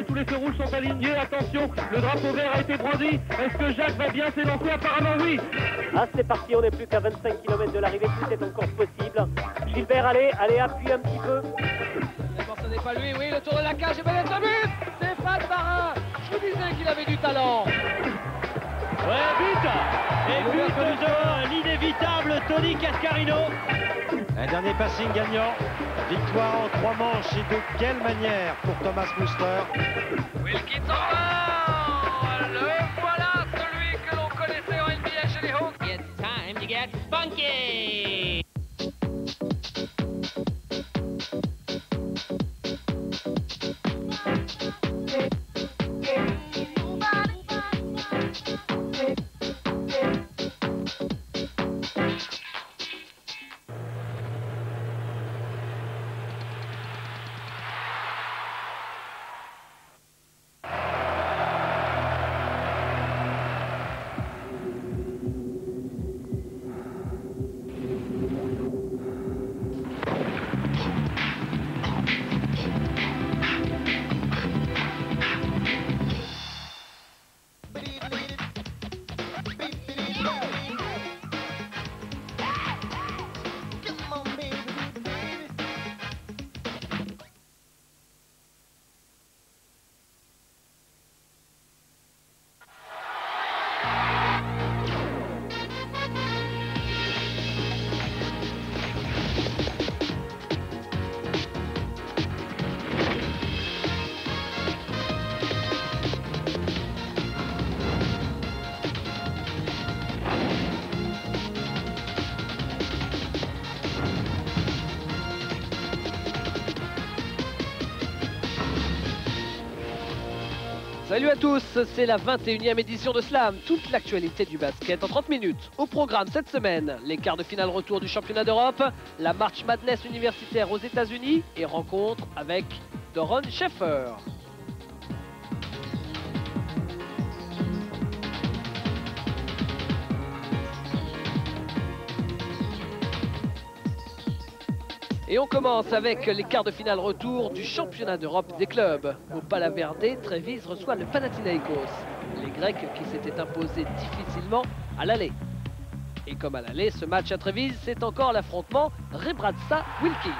avancé, tous les feux rouges sont alignés, attention, le drapeau vert a été brandi. Est-ce que Jacques va bien s'élancer? Apparemment oui. Ah, c'est parti, on n'est plus qu'à 25 km de l'arrivée, tout est encore possible. Gilbert, allez, appuie un petit peu. D'abord, ce n'est pas lui, oui, le tour de la cage et peut-être le but. Stéphane Barin, je vous disais qu'il avait du talent. Ouais, but. Et but de l'inévitable Tony Cascarino. Un dernier passing gagnant, victoire en 3 manches, et de quelle manière pour Thomas Muster. Will Kitoma, le voilà, celui que l'on connaissait en NBA chez les Hawks. It's time to get funky. Salut à tous, c'est la 21e édition de Slam, toute l'actualité du basket en 30 minutes. Au programme cette semaine, les quarts de finale retour du championnat d'Europe, la March Madness universitaire aux États-Unis et rencontre avec Doron Sheffer. Et on commence avec les quarts de finale retour du championnat d'Europe des clubs. Au Palaverde, Trévise reçoit le Panathinaikos. Les Grecs qui s'étaient imposés difficilement à l'aller. Et comme à l'aller, ce match à Trévise, c'est encore l'affrontement Rebrača-Wilkins.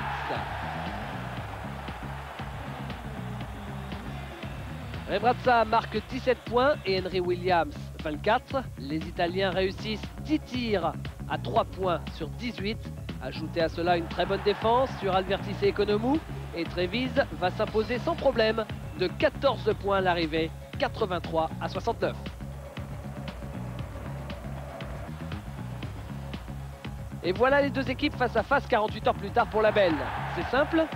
Rebrača marque 17 points et Henry Williams 24. Les Italiens réussissent 10 tirs à 3 points sur 18. Ajoutez à cela une très bonne défense sur Albertis et Economou, et Trévise va s'imposer sans problème de 14 points à l'arrivée, 83 à 69. Et voilà les deux équipes face à face 48 heures plus tard pour la Belle. C'est simple,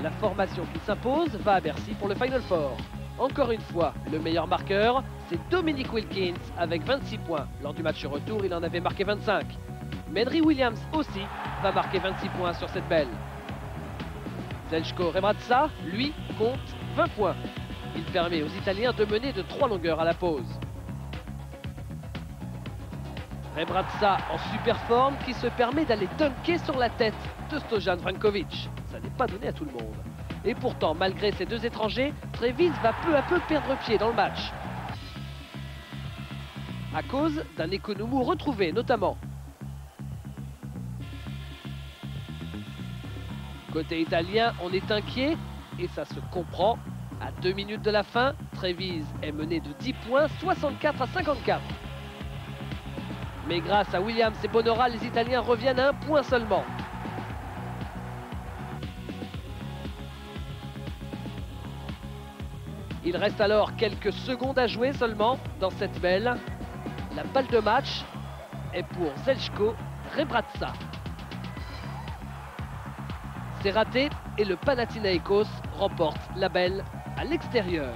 la formation qui s'impose va à Bercy pour le Final Four. Encore une fois, le meilleur marqueur, c'est Dominique Wilkins avec 26 points. Lors du match retour, il en avait marqué 25. Henry Williams aussi va marquer 26 points sur cette Belle. Željko Rebrača, lui, compte 20 points. Il permet aux Italiens de mener de 3 longueurs à la pause. Rebrača en super forme qui se permet d'aller dunker sur la tête de Stojan Vrankovic. Ça n'est pas donné à tout le monde. Et pourtant, malgré ces deux étrangers, Trévise va peu à peu perdre pied dans le match. À cause d'un Economou retrouvé notamment. Côté italien, on est inquiet et ça se comprend. À 2 minutes de la fin, Trévise est menée de 10 points, 64 à 54. Mais grâce à Williams et Bonora, les Italiens reviennent à 1 point seulement. Il reste alors quelques secondes à jouer seulement dans cette Belle. La balle de match est pour Željko Rebrača. C'est raté et le Panathinaikos remporte la Belle à l'extérieur.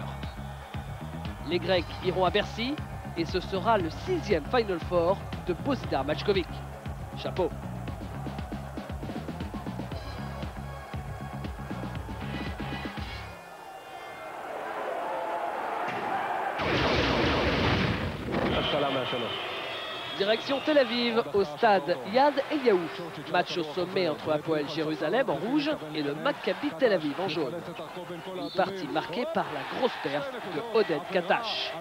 Les Grecs iront à Bercy et ce sera le 6e Final Four de Božidar Maksimovic. Chapeau. Direction Tel Aviv, au stade Yad Eliyahu. Match au sommet entre Hapoel Jérusalem en rouge et le Maccabi Tel Aviv en jaune. Une partie marquée par la grosse perf de Odette Katash.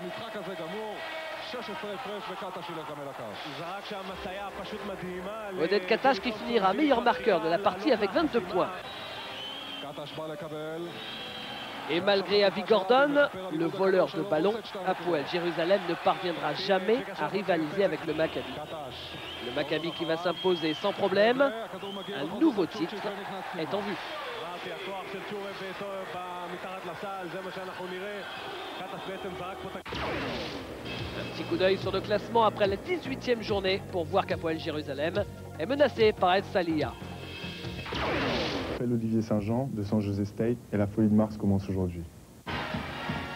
Odette Katash qui finira meilleur marqueur de la partie avec 22 points. Et malgré Avi Gordon, le voleur de ballon, Hapoel Jérusalem ne parviendra jamais à rivaliser avec le Maccabi. Le Maccabi qui va s'imposer sans problème, un nouveau titre est en vue. Un petit coup d'œil sur le classement après la 18e journée pour voir qu'Hapoel Jérusalem est menacé par El Salia. Olivier Saint-Jean de San José State et la folie de Mars commence aujourd'hui.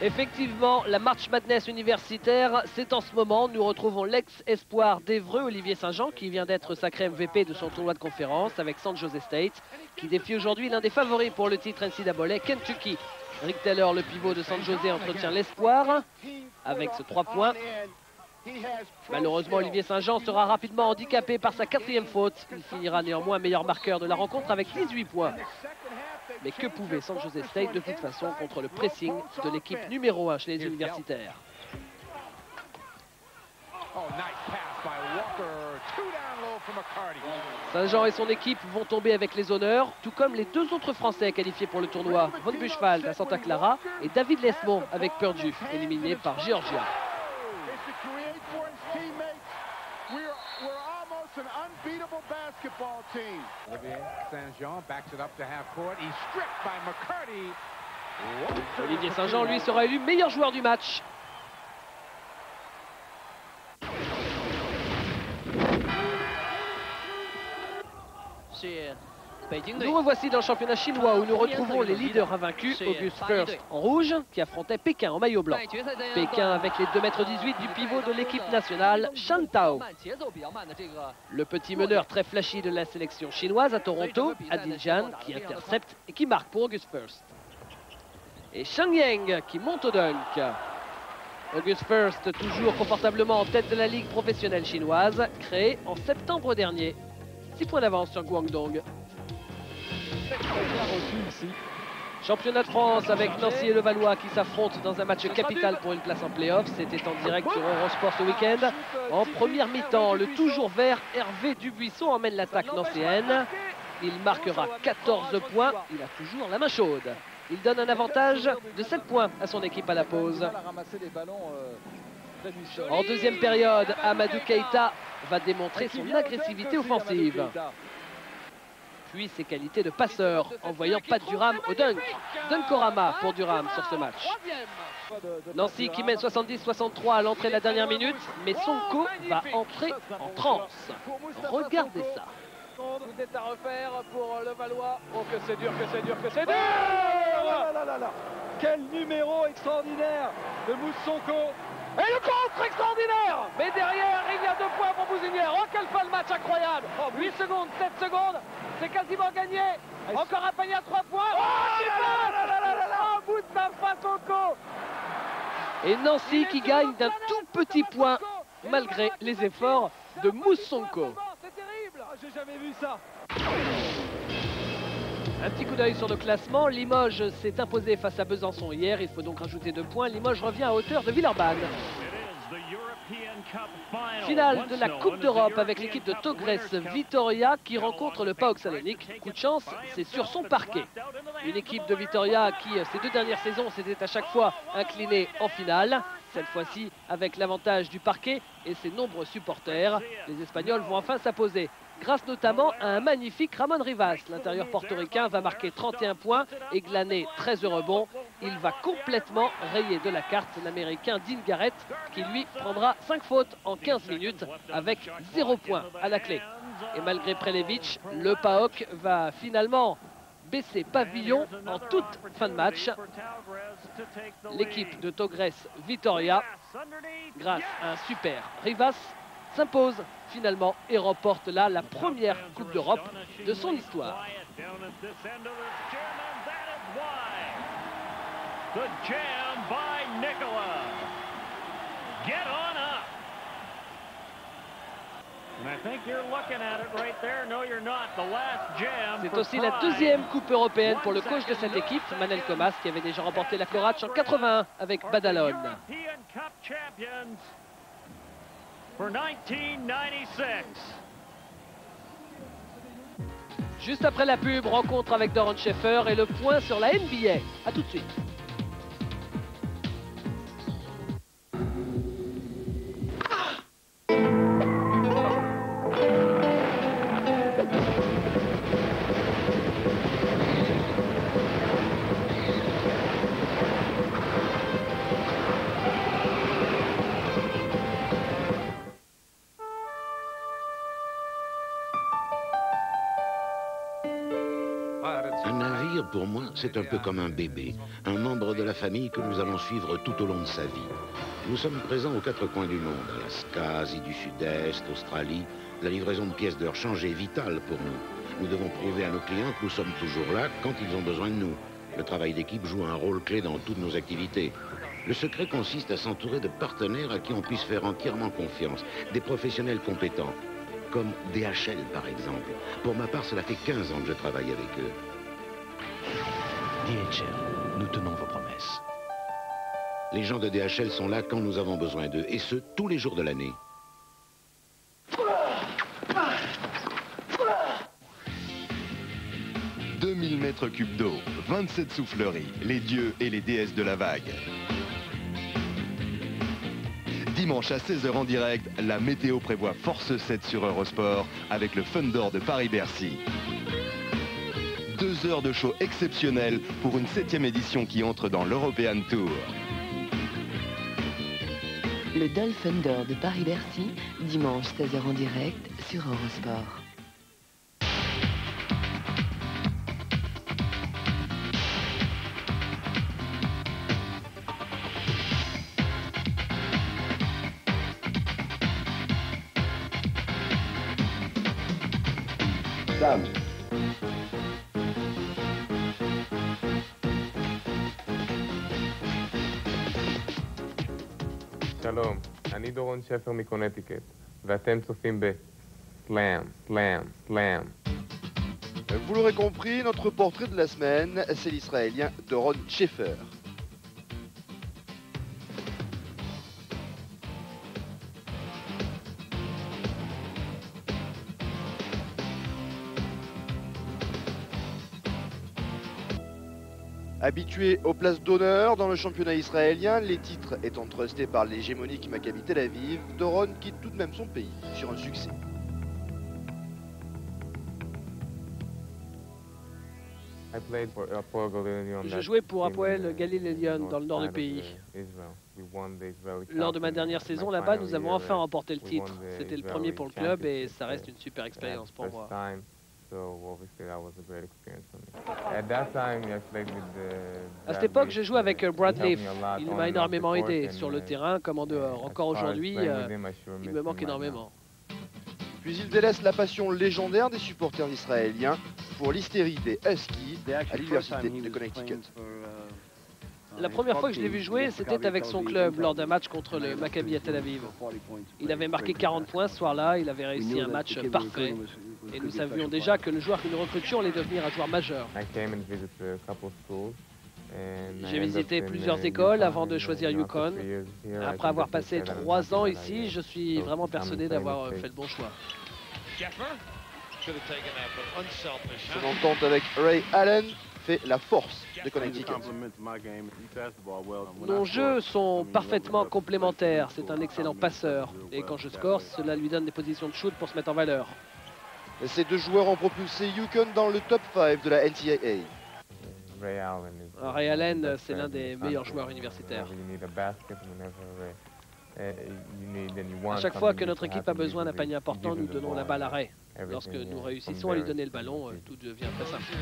Effectivement, la March Madness universitaire, c'est en ce moment. Nous retrouvons l'ex-espoir d'Évreux, Olivier Saint-Jean, qui vient d'être sacré MVP de son tournoi de conférence avec San José State, qui défie aujourd'hui l'un des favoris pour le titre NCAA, Kentucky. Rick Taylor, le pivot de San José, entretient l'espoir avec ce 3 points. Malheureusement, Olivier Saint-Jean sera rapidement handicapé par sa 4e faute. Il finira néanmoins meilleur marqueur de la rencontre avec 18 points. Mais que pouvait San José State de toute façon contre le pressing de l'équipe numéro 1 chez les universitaires? Saint-Jean et son équipe vont tomber avec les honneurs, tout comme les deux autres Français qualifiés pour le tournoi, Von Buschfeld à Santa Clara et David Lesmond avec Purdue, éliminé par Georgia. Olivier Saint-Jean, lui, sera élu meilleur joueur du match. Nous revoici dans le championnat chinois où nous retrouvons les leaders invaincus, August First en rouge, qui affrontait Pékin en maillot blanc. Pékin avec les 2,18 m du pivot de l'équipe nationale, Shan Tao. Le petit meneur très flashy de la sélection chinoise à Toronto, Adilzhan, qui intercepte et qui marque pour August First. Et Shang Yang qui monte au dunk. August First, toujours confortablement en tête de la ligue professionnelle chinoise, créée en septembre dernier. 6 points d'avance sur Guangdong. Championnat de France avec Nancy et Levallois qui s'affrontent dans un match capital pour une place en play-off. C'était en direct sur Eurosport ce week-end. En première mi-temps, le toujours vert Hervé Dubuisson emmène l'attaque nancéenne. Il marquera 14 points. Il a toujours la main chaude. Il donne un avantage de 7 points à son équipe à la pause. En deuxième période, Amadou Keita va démontrer son agressivité offensive, puis ses qualités de passeur, en voyant Pat Durham au dunk. Dunkorama pour Durham sur ce match. Nancy qui mène 70-63 à l'entrée de la dernière minute, mais Sonko va entrer en transe. Regardez ça. Tout est à refaire pour le Valois. Oh, que c'est dur, que c'est dur, que c'est dur. Quel numéro extraordinaire de Mouss Sonko. Et le contre extraordinaire. Mais derrière, il y a 2 points pour Bouzinière. Oh, quel fin de match incroyable. 8 secondes, 7 secondes, c'est quasiment gagné. Encore un panier à 3 points. Oh, bout de sa face Sonko. Et Nancy qui gagne d'un tout petit point, malgré les efforts de Mouss Sonko. J'ai jamais vu ça. Un petit coup d'œil sur le classement. Limoges s'est imposé face à Besançon hier. Il faut donc rajouter 2 points. Limoges revient à hauteur de Villeurbanne. Finale de la Coupe d'Europe avec l'équipe de Togresse Vitoria qui rencontre le PAOK Salonique. Coup de chance, c'est sur son parquet. Une équipe de Vitoria qui, ces 2 dernières saisons, s'était à chaque fois inclinée en finale. Cette fois-ci, avec l'avantage du parquet et ses nombreux supporters, les Espagnols vont enfin s'imposer, grâce notamment à un magnifique Ramon Rivas. L'intérieur portoricain va marquer 31 points et glaner 13 rebonds. Il va complètement rayer de la carte l'Américain Dean Garrett, qui lui prendra 5 fautes en 15 minutes avec 0 points à la clé. Et malgré Prelevitch, le PAOK va finalement baisser pavillon en toute fin de match. L'équipe de Togresse Vitoria, grâce à un super Rivas, s'impose finalement et remporte là la première Coupe d'Europe de son histoire. C'est aussi la deuxième coupe européenne pour le coach de cette équipe, Manel Comas, qui avait déjà remporté la Korać en 81 avec Badalone. Juste après la pub, rencontre avec Doron Sheffer et le point sur la NBA. A tout de suite. Pour moi, c'est un peu comme un bébé, un membre de la famille que nous allons suivre tout au long de sa vie. Nous sommes présents aux quatre coins du monde, Alaska, Asie du Sud-Est, Australie. La livraison de pièces de rechange est vitale pour nous. Nous devons prouver à nos clients que nous sommes toujours là quand ils ont besoin de nous. Le travail d'équipe joue un rôle clé dans toutes nos activités. Le secret consiste à s'entourer de partenaires à qui on puisse faire entièrement confiance, des professionnels compétents, comme DHL par exemple. Pour ma part, cela fait 15 ans que je travaille avec eux. DHL, nous tenons vos promesses. Les gens de DHL sont là quand nous avons besoin d'eux, et ce, tous les jours de l'année. « 2000 mètres cubes d'eau, 27 souffleries, les dieux et les déesses de la vague. » Dimanche à 16h en direct, la météo prévoit force 7 sur Eurosport avec le Fundor de Paris-Bercy. 2 heures de show exceptionnel pour une 7e édition qui entre dans l'European Tour. Le Dolphin d'Or de Paris-Bercy, dimanche 16h en direct sur Eurosport. Sam. שלום, אני דורון שפר מקונטיקט, ואתם צופים בסלאם, סלאם, סלאם. Vous l'aurez compris, notre portrait de la semaine, c'est l'Israélien Doron Sheffer. Habitué aux places d'honneur dans le championnat israélien, les titres étant trustés par l'hégémonique Maccabi Tel Aviv, Doron quitte tout de même son pays sur un succès. Je jouais pour Hapoel Galil Elyon dans le nord du pays. Lors de ma dernière saison là-bas, nous avons enfin remporté le titre. C'était le premier pour le club et ça reste une super expérience pour moi. À cette époque, je jouais avec Brad Leaf. Il m'a énormément aidé, sur le terrain comme en dehors. Encore aujourd'hui, il me manque énormément. Puis il délaisse la passion légendaire des supporters israéliens pour l'hystérie des Huskies à l'université de Connecticut. La première fois que je l'ai vu jouer, c'était avec son club lors d'un match contre le Maccabi à Tel Aviv. Il avait marqué 40 points ce soir-là, il avait réussi un match parfait. Et nous savions déjà que le joueur que nous recrutions allait devenir un joueur majeur. J'ai visité plusieurs écoles avant de choisir UConn. Après avoir passé 3 ans ici, je suis vraiment persuadé d'avoir fait le bon choix. Son entente avec Ray Allen fait la force de Connecticut. Nos jeux sont parfaitement complémentaires. C'est un excellent passeur. Et quand je score, cela lui donne des positions de shoot pour se mettre en valeur. Ces deux joueurs ont propulsé UConn dans le top 5 de la NCAA. Ray Allen, c'est l'un des meilleurs joueurs universitaires. À chaque fois que notre équipe a besoin d'un panier important, nous donnons la balle à Ray. Lorsque nous réussissons à lui donner le ballon, tout devient très simple.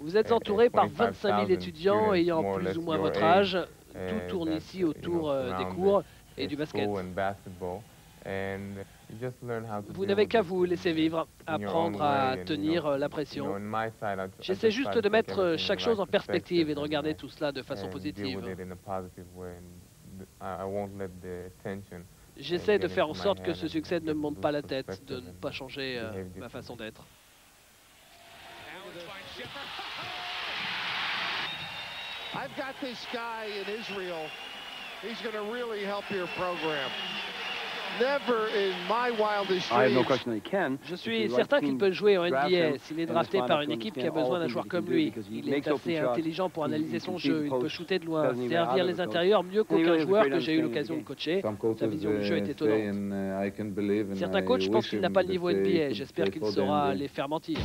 Vous êtes entouré par 25 000 étudiants ayant plus ou moins votre âge. Tout tourne ici autour des cours et du basket. Vous n'avez qu'à vous laisser vivre, apprendre à tenir la pression. J'essaie juste de mettre chaque chose en perspective et de regarder tout cela de façon positive. J'essaie de faire en sorte que ce succès ne me monte pas la tête, de ne pas changer ma façon d'être. I've got this guy in Israel. He's going to really help your program. Never in my wildest dreams. Je suis certain qu'il peut jouer en NBA s'il est drafté par une équipe qui a besoin d'un joueur comme lui. Il est assez intelligent pour analyser son jeu, il peut shooter de loin, servir les intérieurs mieux qu'aucun joueur que j'ai eu l'occasion de coacher. Sa vision du jeu est étonnante. Certains coachs pensent qu'il n'a pas le niveau NBA, j'espère qu'il saura les faire mentir.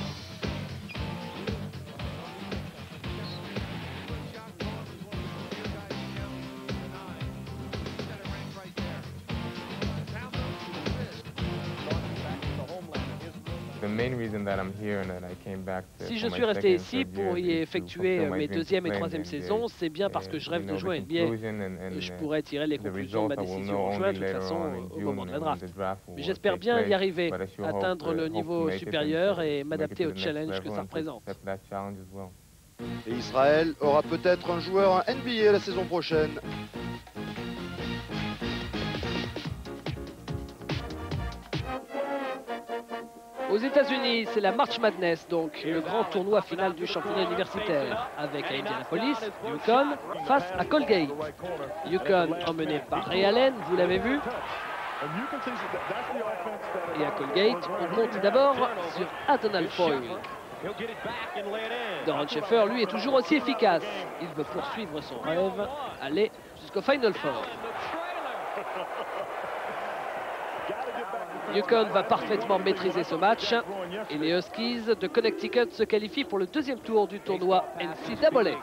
Si je suis resté ici pour y effectuer mes deuxième et troisième saisons, c'est bien parce que je rêve de jouer à NBA. Je pourrais tirer les conclusions de ma décision en juin, de toute façon, au moment de la draft. Mais j'espère bien y arriver, atteindre le niveau supérieur et m'adapter au challenge que ça représente. Et Israël aura peut-être un joueur en NBA la saison prochaine. Aux États-Unis, c'est la March Madness, donc le grand tournoi final du championnat universitaire, avec à Indianapolis, UConn face à Colgate. UConn emmené par Ray Allen, vous l'avez vu. Et à Colgate, on compte d'abord sur Adonal Foyle. Doron Sheffer, lui, est toujours aussi efficace. Il veut poursuivre son rêve, aller jusqu'au Final Four. UConn va parfaitement maîtriser ce match et les Huskies de Connecticut se qualifient pour le deuxième tour du tournoi NCAA. Et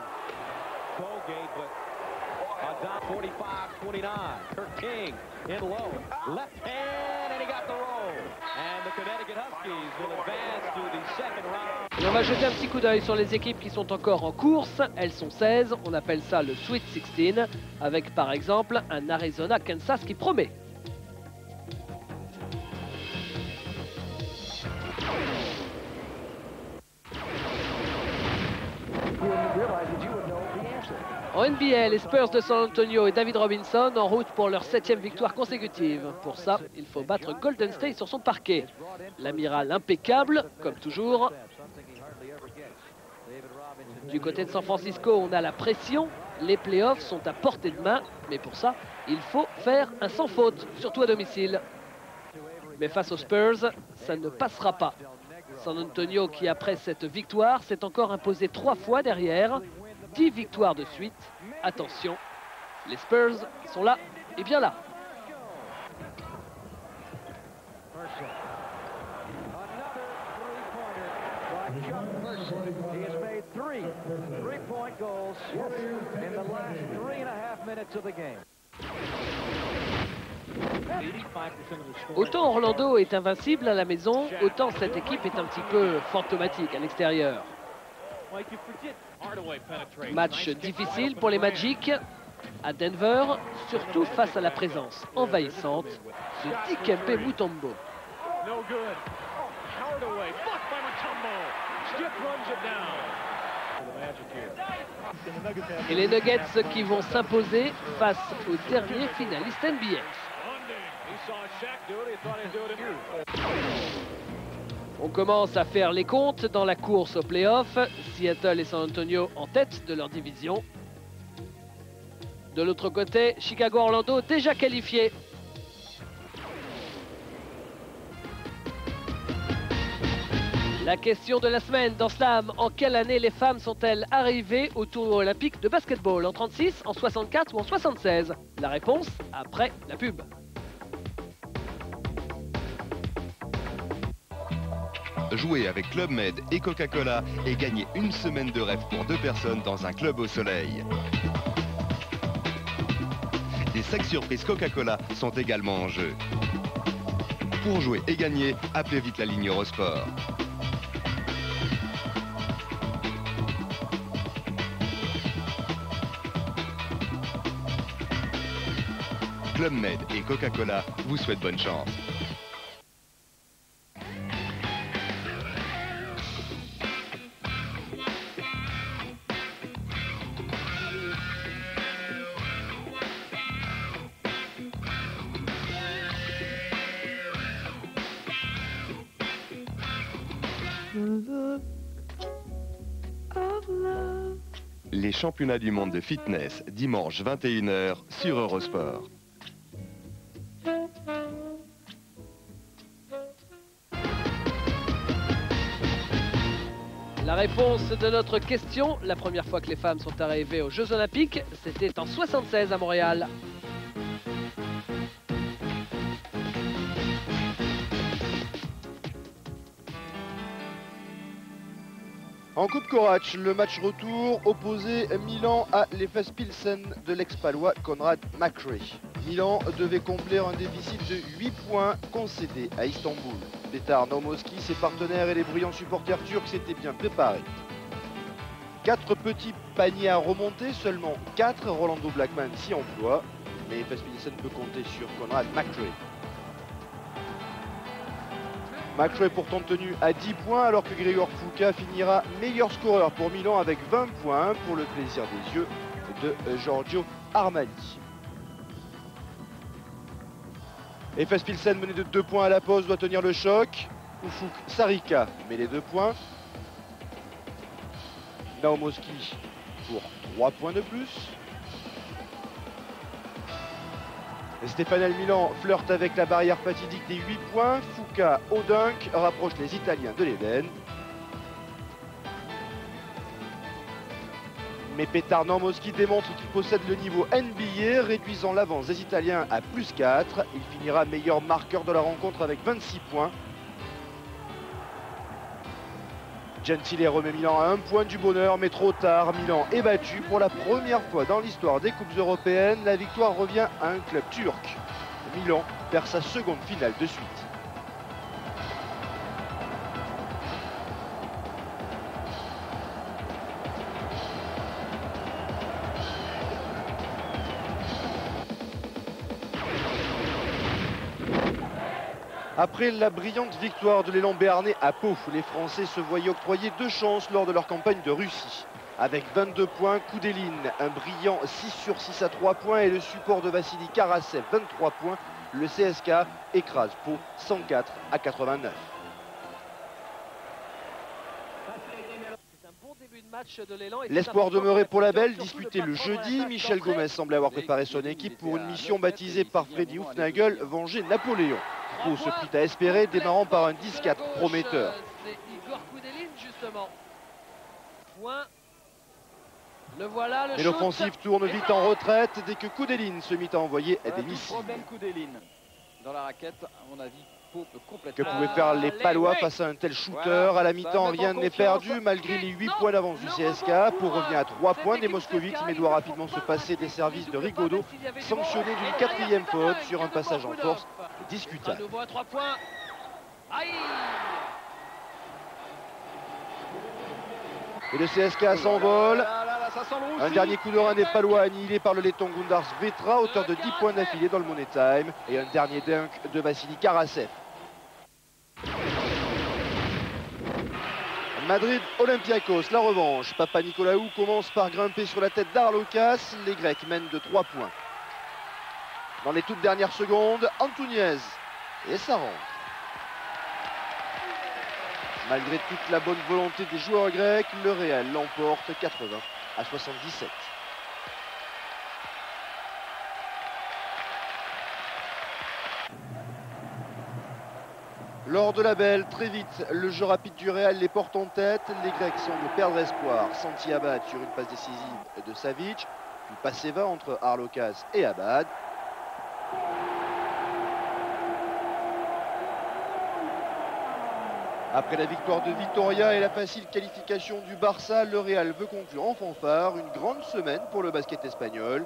on va jeter un petit coup d'œil sur les équipes qui sont encore en course. Elles sont 16, on appelle ça le Sweet 16, avec par exemple un Arizona-Kansas qui promet. En NBA, les Spurs de San Antonio et David Robinson en route pour leur 7e victoire consécutive. Pour ça, il faut battre Golden State sur son parquet. L'amiral impeccable, comme toujours. Du côté de San Francisco, on a la pression. Les playoffs sont à portée de main. Mais pour ça, il faut faire un sans faute, surtout à domicile. Mais face aux Spurs, ça ne passera pas. San Antonio, qui après cette victoire, s'est encore imposé 3 fois derrière. 10 victoires de suite. Attention, les Spurs sont là et bien là. Autant Orlando est invincible à la maison, autant cette équipe est un petit peu fantomatique à l'extérieur. Match difficile pour les Magic à Denver, surtout face à la présence envahissante de Dikembe Mutombo. Et les Nuggets qui vont s'imposer face au dernier finaliste NBA. On commence à faire les comptes dans la course aux playoffs. Seattle et San Antonio en tête de leur division. De l'autre côté, Chicago-Orlando déjà qualifiés. La question de la semaine dans Slam, en quelle année les femmes sont-elles arrivées au tournoi olympique de basketball? En 36, en 64 ou en 76? La réponse après la pub. Jouez avec Club Med et Coca-Cola et gagnez une semaine de rêve pour 2 personnes dans un club au soleil. Des sacs surprises Coca-Cola sont également en jeu. Pour jouer et gagner, appelez vite la ligne Eurosport. Club Med et Coca-Cola vous souhaitent bonne chance. Les championnats du monde de fitness, dimanche 21 h sur Eurosport. La réponse de notre question, la première fois que les femmes sont arrivées aux Jeux Olympiques, c'était en 1976 à Montréal. En Coupe Korach, le match retour opposait Milan à l'Efes Pilsen de l'ex-palois Conrad Macrae. Milan devait combler un déficit de 8 points concédés à Istanbul. Betar Naumovski, ses partenaires et les bruyants supporters turcs s'étaient bien préparés. 4 petits paniers à remonter, seulement 4. Rolando Blackman s'y emploie, mais l'Efes Pilsen peut compter sur Conrad Macrae. Macrae est pourtant tenu à 10 points alors que Grégor Fouka finira meilleur scoreur pour Milan avec 20 points pour le plaisir des yeux de Giorgio Armani. Efes Pilsen mené de 2 points à la pause doit tenir le choc. Ufuk Sarika met les 2 points. Naumovski pour 3 points de plus. Stéphane Milan flirte avec la barrière fatidique des 8 points. Fouca Odunk rapproche les Italiens de l'Éden. Mais Petar Naumovski démontre qu'il possède le niveau NBA, réduisant l'avance des Italiens à plus 4. Il finira meilleur marqueur de la rencontre avec 26 points. Gentile remet Milan à 1 point du bonheur, mais trop tard. Milan est battu pour la première fois dans l'histoire des Coupes européennes. La victoire revient à un club turc. Milan perd sa seconde finale de suite. Après la brillante victoire de l'Élan béarnais à Pau, les Français se voyaient octroyer 2 chances lors de leur campagne de Russie. Avec 22 points, Koudéline, un brillant 6/6 à 3 points et le support de Vassili Karasev, 23 points, le CSKA écrase Pau 104 à 89. L'espoir demeuré pour la Belle, disputé le jeudi. Michel Gomez semble avoir préparé son équipe pour une mission baptisée par Freddy Hufnagel, venger Napoléon. Pau se prit à espérer, démarrant par un 10-4 prometteur. Mais l'offensive tourne vite en retraite dès que Koudéline se mit à envoyer des missiles. Dans la raquette, à mon avis, que pouvaient faire les Palois face à un tel shooter? Voilà. À la mi-temps, rien n'est perdu malgré les 8 points d'avance du CSKA. Pour revenir à 3 points des Moscovitz, mais doit rapidement se passer des services de Rigaudot, sanctionné d'une 4e faute sur un passage en force discutable. Et le CSKA s'envole. Un dernier coup de rein des Palois annihilé par le Letton Gundars Vetra, auteur de 10 points d'affilée dans le Money Time. Et un dernier dunk de Vassili Karasev. Madrid Olympiakos, la revanche. Papa Nicolaou commence par grimper sur la tête d'Arlokas. Les Grecs mènent de 3 points. Dans les toutes dernières secondes, Antouniez. Et ça rentre. Malgré toute la bonne volonté des joueurs grecs, le Real l'emporte 80 à 77. Lors de la Belle, très vite, le jeu rapide du Real les porte en tête. Les Grecs semblent perdre espoir. Santi Abad sur une passe décisive de Savic. Puis Passeva entre Arlokas et Abad. Après la victoire de Vitoria et la facile qualification du Barça, le Real veut conclure en fanfare une grande semaine pour le basket espagnol.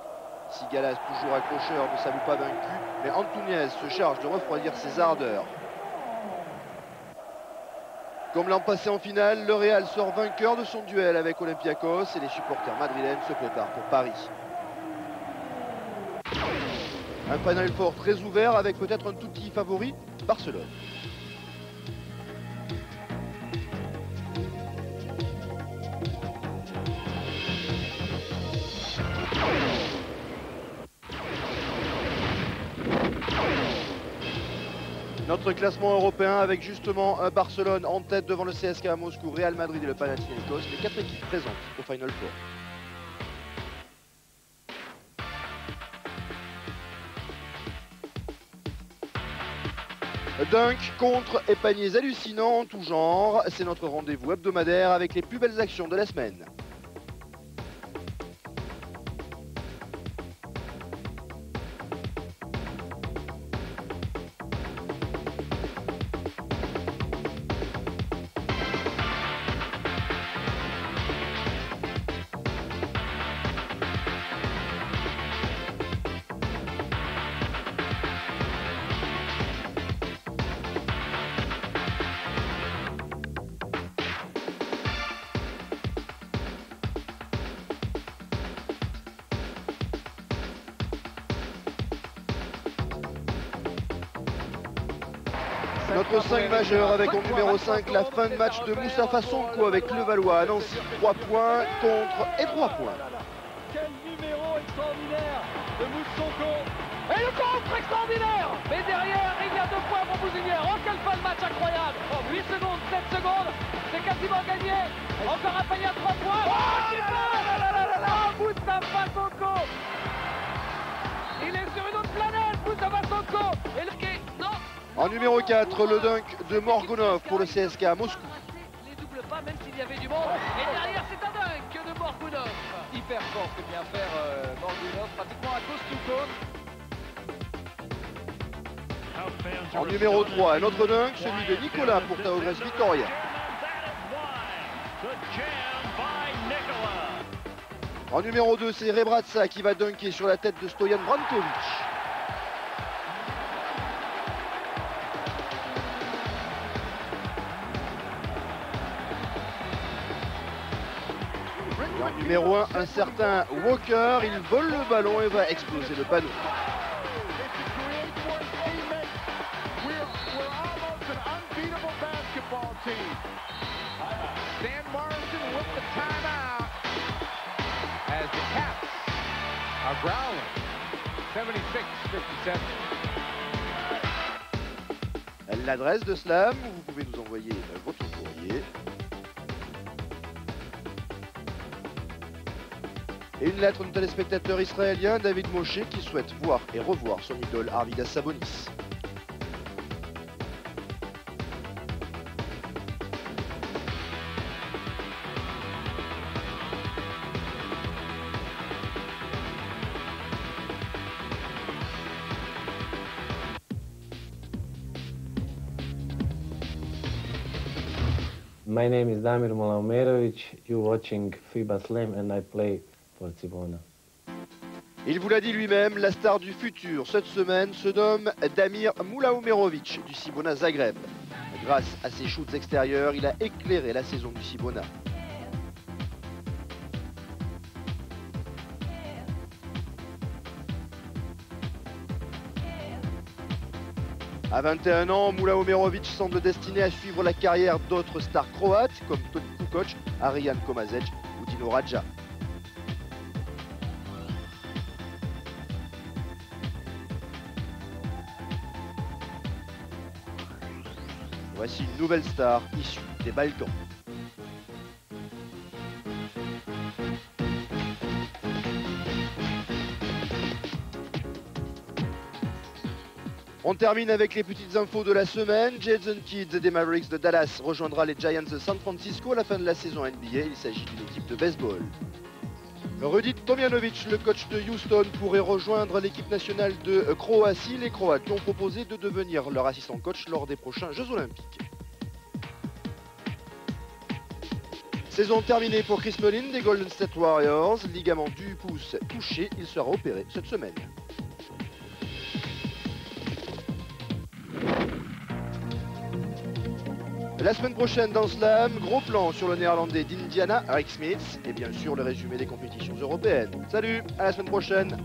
Sigalas, toujours accrocheur, ne s'avoue pas vaincu, mais Antunes se charge de refroidir ses ardeurs. Comme l'an passé en finale, le Real sort vainqueur de son duel avec Olympiakos et les supporters madrilènes se préparent pour Paris. Un Final Four très ouvert avec peut-être un tout petit favori, Barcelone. Notre classement européen avec justement Barcelone en tête devant le CSKA Moscou, Real Madrid et le Panathinaikos, les 4 équipes présentes au Final Four. dunk contre et paniers hallucinants en tout genre. C'est notre rendez-vous hebdomadaire avec les plus belles actions de la semaine. Notre 5 majeur avec en numéro 5 la fin de match de Moussa Sonko avec Levallois à Nancy. 3 points contre et 3 points. Quel numéro extraordinaire de Mouss Sonko. Et le contre extraordinaire. Mais derrière, il y a 2 points pour Bouzinière. Oh, quelle fin de match incroyable. 8 secondes, 7 secondes. C'est quasiment gagné. Encore un panier à 3 points. Oh, Moussa Sonko. Il est sur une autre planète, Moussa Sonko. Et le quai. En numéro 4, le dunk de Morgunov pour le CSK à Moscou. Les doubles pas, même s'il y avait du monde. Et derrière, c'est un dunk de Morgunov. Hyper fort ce que vient faire Morgunov, pratiquement à coast-to-coast. En numéro 3, un autre dunk, celui de Nicolas pour Taogres Victoria. En numéro 2, c'est Rebrača qui va dunker sur la tête de Stojan Vrankovic. Numéro 1, un certain Walker, il vole le ballon et va exploser le panneau. L'adresse de Slam, vous pouvez nous envoyer votre courrier. Et une lettre du téléspectateur israélien David Moshe qui souhaite voir et revoir son idole Arvidas Sabonis. My name is Damir Mulaomerović. You're watching FIBA Slam and I play. Il vous l'a dit lui-même, la star du futur cette semaine se nomme Damir Mulaomerović du Cibona Zagreb. Grâce à ses shoots extérieurs, il a éclairé la saison du Cibona. À 21 ans, Mulaomerović semble destiné à suivre la carrière d'autres stars croates comme Tony Kukoc, Arijan Komazić ou Dino Rađa. Voici une nouvelle star issue des Balkans. On termine avec les petites infos de la semaine. Jason Kidd des Mavericks de Dallas rejoindra les Giants de San Francisco à la fin de la saison NBA. Il s'agit d'une équipe de baseball. Rudy Tomjanovic, le coach de Houston, pourrait rejoindre l'équipe nationale de Croatie. Les Croates lui ont proposé de devenir leur assistant coach lors des prochains Jeux Olympiques. Saison terminée pour Chris Mullin des Golden State Warriors. Ligament du pouce touché, il sera opéré cette semaine. La semaine prochaine dans Slam, gros plan sur le néerlandais d'Indiana, Rick Smith, et bien sûr le résumé des compétitions européennes. Salut, à la semaine prochaine.